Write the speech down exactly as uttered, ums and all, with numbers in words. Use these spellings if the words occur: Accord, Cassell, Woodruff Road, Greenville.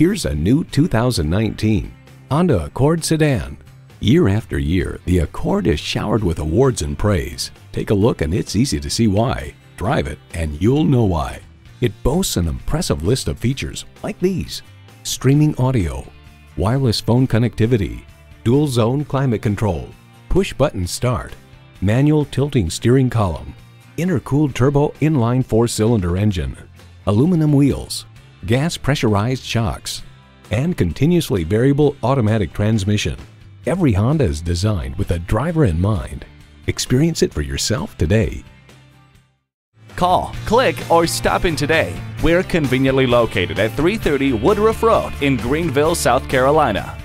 Here's a new two thousand nineteen Honda Accord sedan. Year after year, the Accord is showered with awards and praise. Take a look and it's easy to see why. Drive it and you'll know why. It boasts an impressive list of features like these: streaming audio, wireless phone connectivity, dual zone climate control, push button start, manual tilting steering column, intercooled turbo inline four-cylinder engine, aluminum wheels, gas pressurized shocks, and continuously variable automatic transmission. Every Honda is designed with a driver in mind. Experience it for yourself today. Call, click, or stop in today. We're conveniently located at three thirty Woodruff Road in Greenville, South Carolina.